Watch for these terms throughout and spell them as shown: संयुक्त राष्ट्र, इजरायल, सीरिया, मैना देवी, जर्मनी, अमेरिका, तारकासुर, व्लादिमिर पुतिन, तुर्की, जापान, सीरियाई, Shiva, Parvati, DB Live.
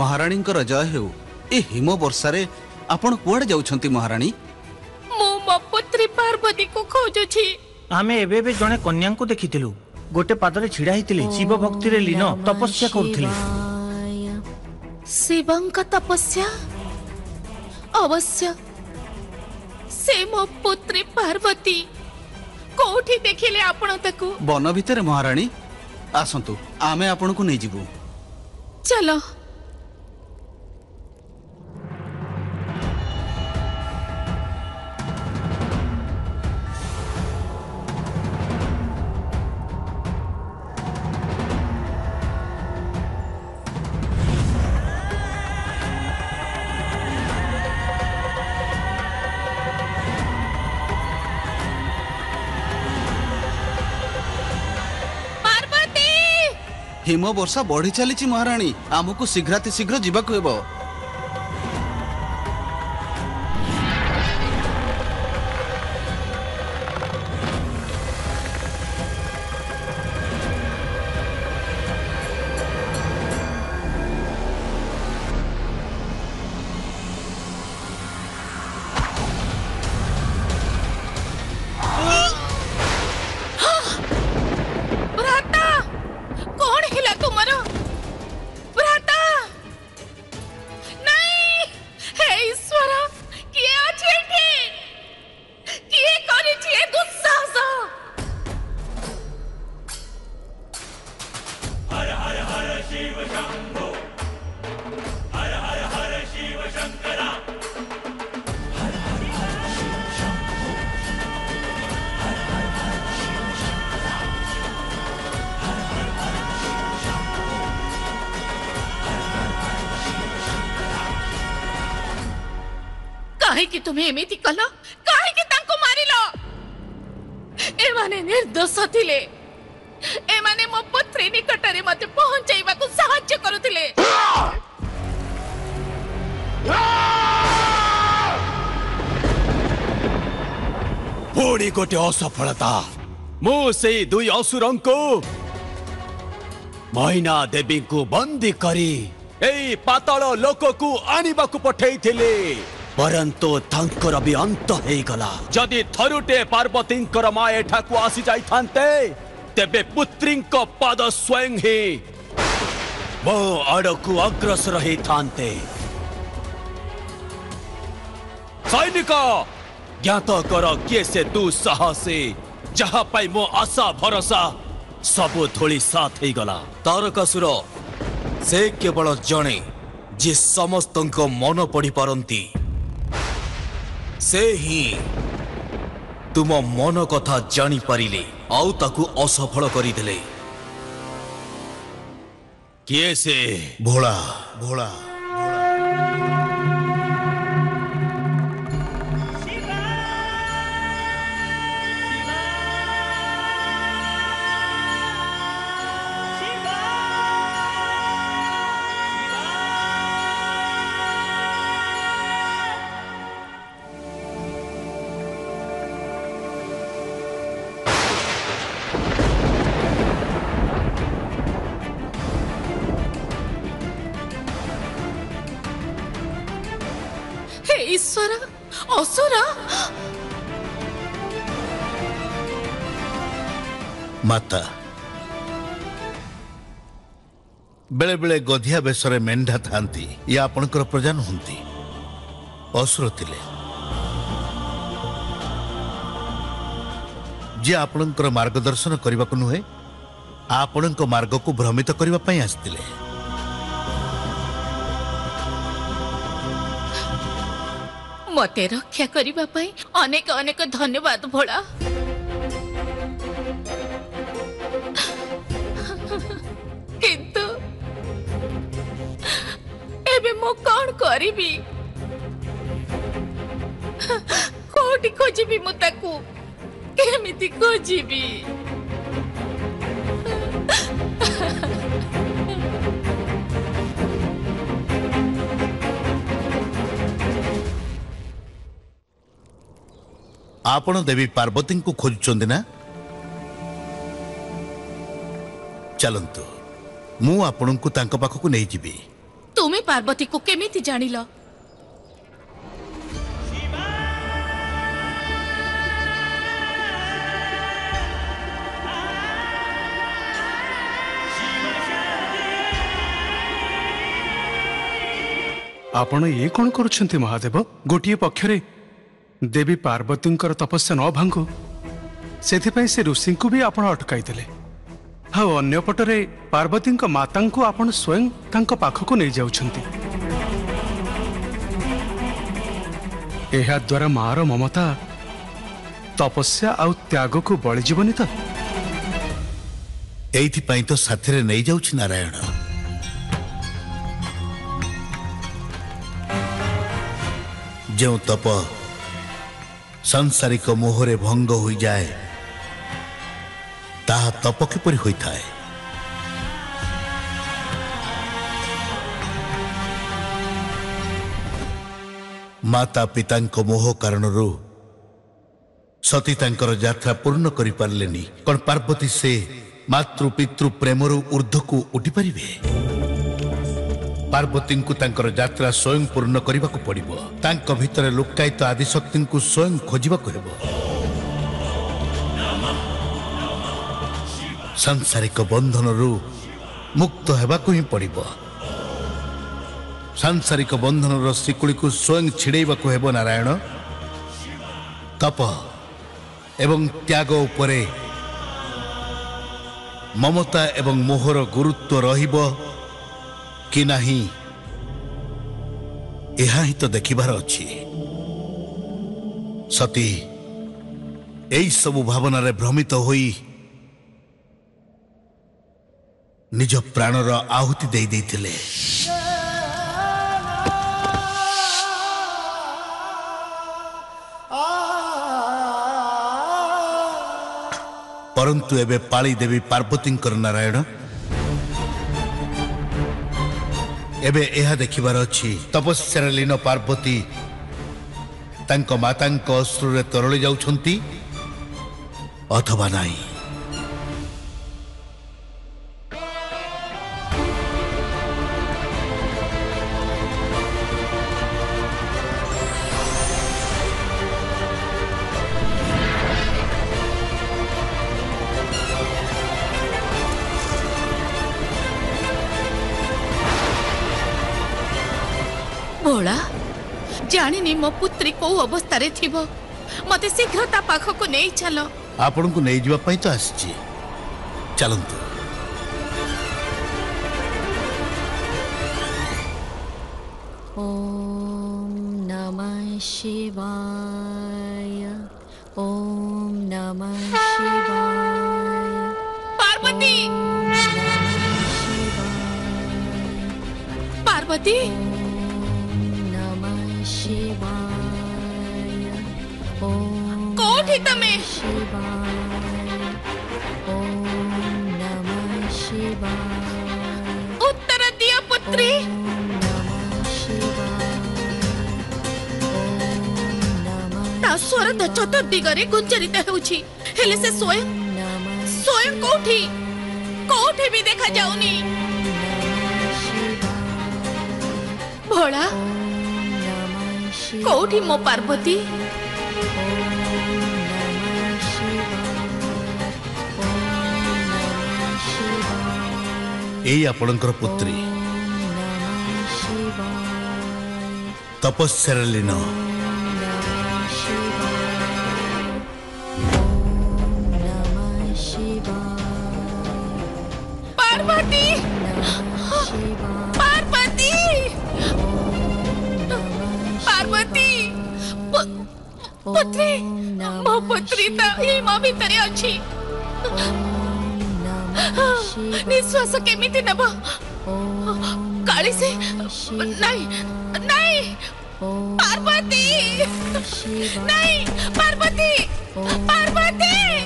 महारानी जय हेउ। ए हिम वर्षा रे आपण कुआडे जाउछंती महारानी? मो मो पुत्री पार्वती को खोजुछि। आमे एबे बे जने कन्या को देखितिलु, गोटे पाद रे छिड़ा हितिले, शिव भक्ति रे लीन तपस्या करथिले। शिवंका तपस्या अवश्य से मो पुत्री पार्वती कोठी देखिले आपण तकु बन भीतर महारानी आसंतु आमे आपण को नै जिवु। चलो हिम वर्षा बढ़ी चली महाराणी, आमको शीघ्राति शीघ्र जीवाक हेबो। कि तुम्हें एमिति कल काहे कि तांको मारिलो? ए माने निर्दोष थिले, ए माने मो पुत्री निकट रे मते पहुंचाइबा को सहायता करथिले। पूरी गोटे असफलता। मो से दुई असुरं को मैना देवी को बंदी करी ए पाताल लोक को आनिबा को पठेई थिले, परंतु तांकर भी अंत हे गला। जदि थरुटे पार्वती माँ एठा को आसी जाई थांते तेबे पुत्रीं को पाद स्वयं ही मो आड़कू अग्रसर ही थांते। सैनिक ज्ञात कर किए से तू साहसी, जहाँ पाई मो आशा भरोसा सबु थोड़ी साथ ही गला। तारकासुर से केवल जणे जे समस्त मन पढ़ी पारंती, से ही तुम मन कथा जानी पारिले आउ ताकु असफल करी देले। किए से भोला भोला माता बेले बेले गधिया बेसरे मेंढा थांती, या आपणकर प्रजा नुहंती, असुर थिले जे आपणकर मार्गदर्शन करबाकु नुहे आपणक मार्ग को भ्रमित करबा पई आस्तिले। मते रक्षा करबा पई अनेक अनेक धन्यवाद भोला। कौन करीबी कोटी खोजीबी मुताकू केमिति खोजीबी? आपण देवी पार्वती को खोजुचंदी ना? चलंतु मु आपण को तांका पाखकू नै जिबी। तुम्हें पार्वती को केमिति जानिल? आपण ये कौन करुछन्ति महादेव? गोटे पक्षरे देवी पार्वती तपस्या न भांगु से ऋषि को भी आप अटकई देले, पटरे पार्वती माता को आपण स्वयं तांको पाखको नहीं जाउछन्ति। एहा द्वारा मार ममता तपस्या आउ त्याग को बळी जीवनी तो एई तो साथरे नहीं जाउछि नारायण। जो तप सांसारिक मोहरे भंग हो जाए ता तप किपरि होता है। माता पिता मोह कारण सती तांकर यात्रा पूर्ण करि पारलेनी। कौन पार्वती से मातृ पितृ प्रेम रु ऊर्ध्व को उठी पारिबे? पार्वती को तांकर यात्रा स्वयं पूर्ण करने को पड़ो। तांक भितर लुक्कायित आदिशक्ति को स्वयं खोजा सांसारिक बंधन रु मुक्त होगा ही पड़ो। सांसारिक बंधन रिकुड़ी को स्वयं छिड़ेवाकू हेबो नारायण। तप एवं त्याग उपरे ममता एवं मोहर गुरुत्व रहिबो कि नहीं यह तो देखिबार अछि। सती एई सब भावना रे भ्रमित होई निज प्राणर आहुति दे देथिले। परंतु एबे पाली देवी पार्वती नारायण एबे एहा देखिबार अछि तपस्या लीन पार्वती तांको मातांको अश्रुरे तरली जाउछन्ति अथवा नाही। जानी मो पुत्री को अवस्था रे थी मते शीघ्रता पाख को नहीं चलो। आपण को नहीं जीवा पई तो आसी चलंतु। ओम नमः शिवाय। ओम नमः शिवाय। पार्वती पार्वती कोठी तमे उत्तर दिया पुत्री। स्वरध चतुर्दिगरे गुंजरित होउछि हेले से स्वयं कोठी भी देखा जाउनी। भोला कोठी मो पार्वती। ए आपणकर पुत्री तपस्या लीन पार्वती। पार्वती पार्वती पुत्री मो पुत्री ता ए मां भीतर अछि। निश्वास केमिति नब काली से नहीं पार्वती नहीं पार्वती पार्वती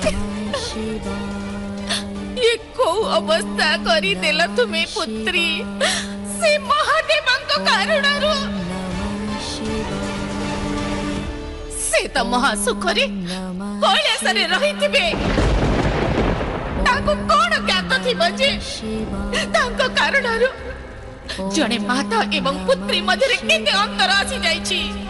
ये को अवस्था करी देला तुम्हें पुत्री से महादेवंक कारणरू से त महा सुखरी कैलास रे रहिथिबे ताको कोण ज्ञात थी बजे ताको कारणरू जने माता एवं पुत्री मध्य केते अंतर आसी जाय छी।